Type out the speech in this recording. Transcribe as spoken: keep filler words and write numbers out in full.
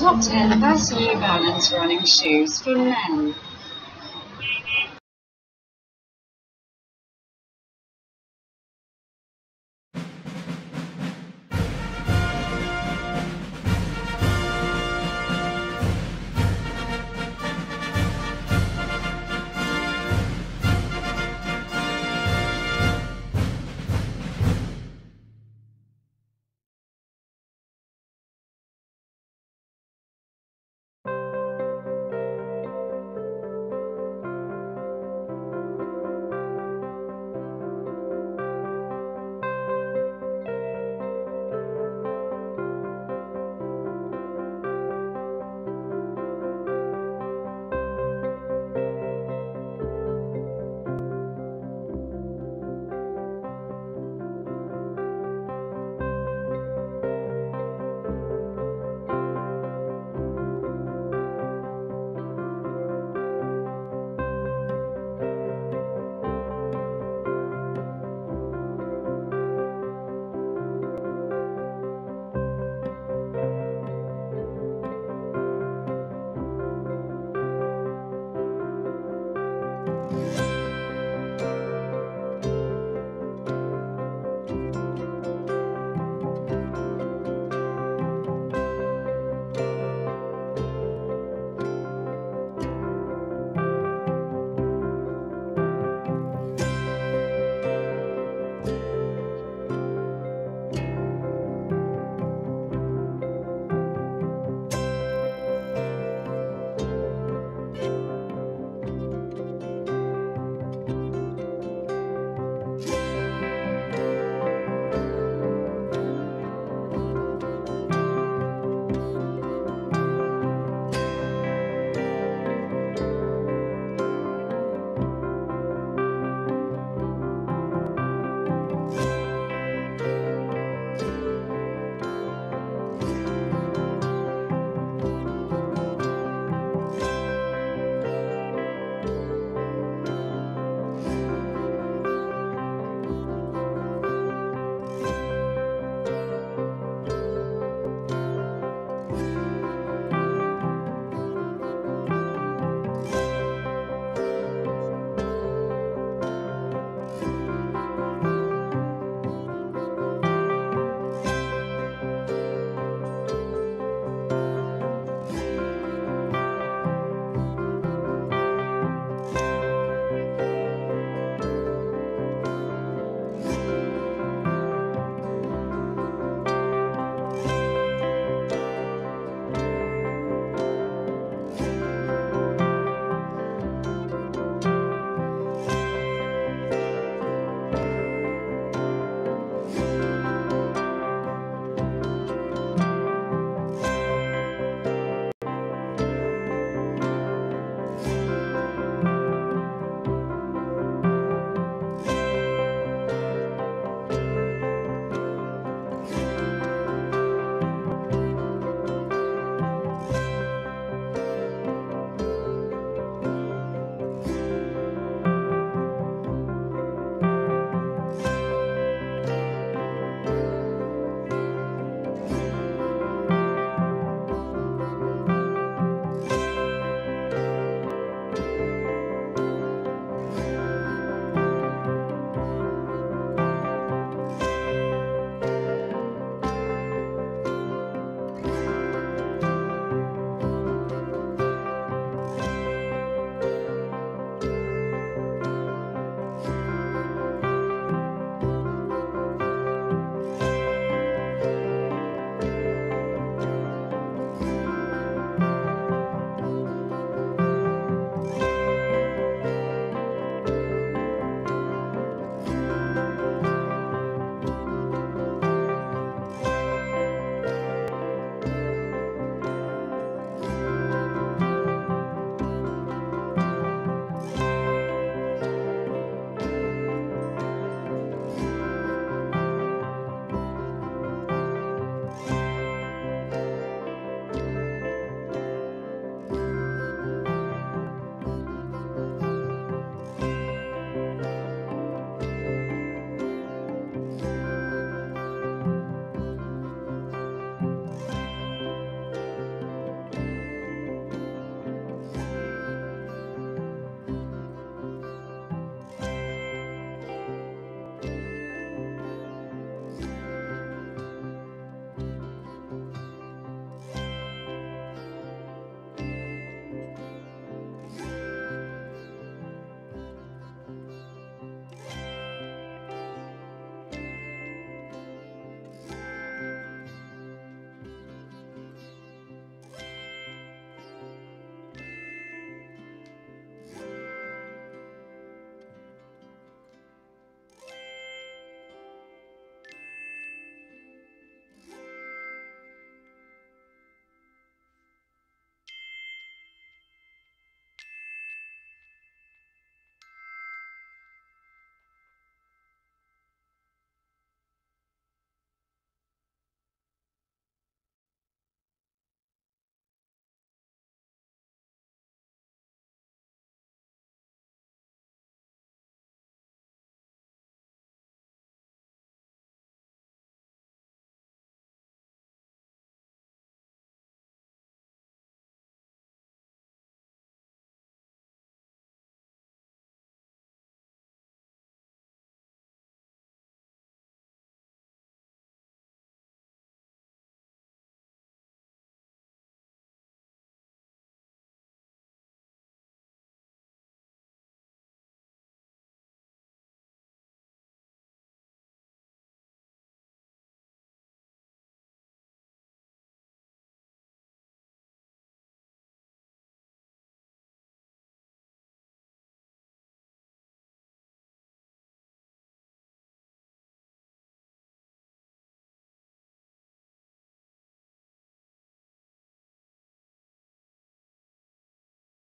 Top ten best New Balance running shoes for men.